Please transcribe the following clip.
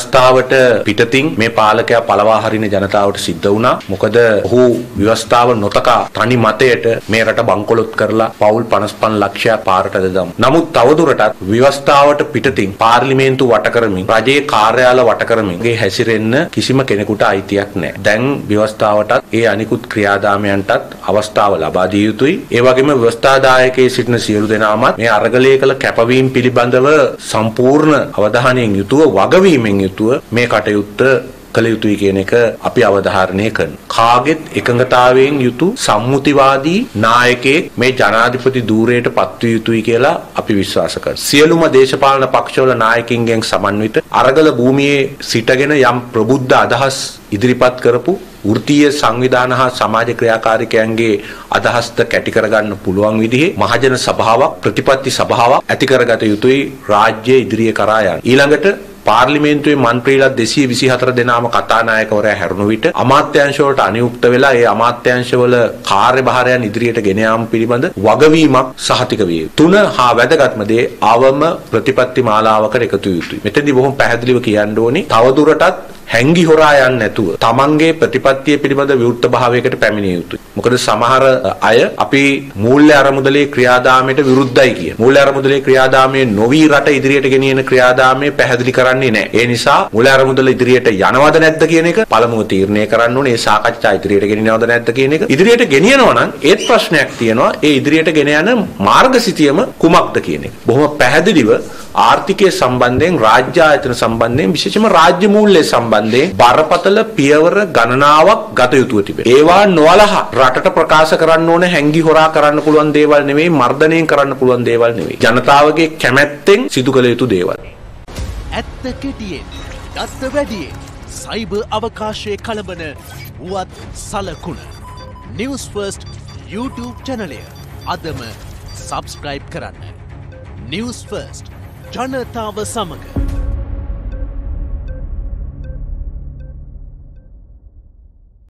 අවස්ථාවට පිටතින් මේ පාලකයා පළවා හරින ජනතාවට සිද්ධ වුණා. මොකද ඔහු විවස්ථාව නොතකා තනි මතයට මේ රට බංකොලොත් කරලා පවුල් 55 ලක්ෂයක් පාරට දැම්මු. නමුත් තවදුරටත් විවස්ථාවට පිටතින් පාර්ලිමේන්තු වට කරමින් රජයේ කාර්යාල වට කරමින් ගේ හැසිරෙන්න කිසිම කෙනෙකුට අයිතියක් නැහැ. දැන් විවස්ථාවටත් ඒ අනිකුත් ක්‍රියාදාමයන්ටත් අවස්ථාව ලබා දිය යුතුයි. ඒ වගේම විවස්ථාදායකයේ සිටින සියලු දෙනාමත් මේ අරගලයේ කළ කැපවීම පිළිබඳව සම්පූර්ණ අවධානයෙන් යුතුව වගවීමෙන් යුතුව මේ කටයුත්ත කළ යුතුයි කියන එක අපි අවධාරණය කරන. කාගෙත් එකඟතාවයෙන් යුතු සම්මුතිවාදී නායකයෙක් මේ ජනාධිපති ධූරයට පත්විය යුතුයි කියලා අපි විශ්වාස කරනවා. සියලුම දේශපාලන පක්ෂවල නායකින්ගෙන් සමන්විත අරගල භූමියේ සිටගෙන යම් ප්‍රබුද්ධ අදහස් ඉදිරිපත් කරපු වෘත්තීය සංවිධාන හා සමාජ ක්‍රියාකාරිකයන්ගේ අදහස්ත කැටි කරගන්න පුළුවන් විදිහේ මහජන සභාවක් ප්‍රතිපත්ති සභාවක් ඇති කරගත යුතුයි රාජ්‍ය ඉදිරියේ කරා යන්න. ඊළඟට පාර්ලිමේන්තුවේ මන්ත්‍රීලා 224 දෙනාම කතානායකවරයා හැරුණු විට අමාත්‍යාංශ වලට අනුයුක්ත වෙලා ඒ අමාත්‍යාංශ වල කාර්යභාරයන් ඉදිරියට ගෙන යාම පිළිබඳ වගවීමක් සහතික වේ. තුන හා වැදගත්ම දේ අවම ප්‍රතිපත්ති මාලාවකට එකතු යුතුයි. මෙතෙන්දී බොහොම පැහැදිලිව කියන්න ඕනේ තවදුරටත් හැංගි හොරා යන්නේ නැතුව තමන්ගේ ප්‍රතිපත්තිය පිළිබඳ විවෘත භාවයකට පැමිණිය යුතුයි. මොකද සමහර අය අපි මූල්‍ය අරමුදලේ ක්‍රියාදාමයට විරුද්ධයි කියන. මූල්‍ය අරමුදලේ ක්‍රියාදාමයේ නොවි රට ඉදිරියට ගෙනියන ක්‍රියාදාමයේ පැහැදිලි කරන්නේ නැහැ. ඒ නිසා මූල්‍ය අරමුදල ඉදිරියට යනවද නැද්ද කියන එක පළමුව තීරණය කරන්න ඕනේ. ඒ සාකච්ඡා ඉදිරියට ගෙනියනවද නැද්ද කියන එක. ඉදිරියට ගෙනියනවා නම් ඒත් ප්‍රශ්නයක් තියෙනවා. ඒ ඉදිරියට ගෙන යන මාර්ගසිතියම කුමක්ද කියන එක. බොහොම පැහැදිලිව ආර්ථිකයේ සම්බන්ධයෙන් රාජ්‍ය ආයතන සම්බන්ධයෙන් විශේෂම රාජ්‍ය මූල්‍ය සම්බන්ධයෙන් බරපතල පියවර ගණනාවක් ගත යුතුව තිබේ. ඒවා නොවලහා රටට ප්‍රකාශ කරන්න ඕන හැංගි හොරා කරන්න පුළුවන් දේවල් නෙවෙයි මර්ධනයෙන් කරන්න පුළුවන් දේවල් නෙවෙයි. ජනතාවගේ කැමැත්තෙන් සිදු කළ යුතු දේවල්. ඇත්ත කෙටියෙන්, දත්ත වැඩියෙන්, සයිබර් අවකාශයේ කලබන වුවත් සලකුණ. News First YouTube channel එක අදම subscribe කරන්න. News First ජනතාව සමග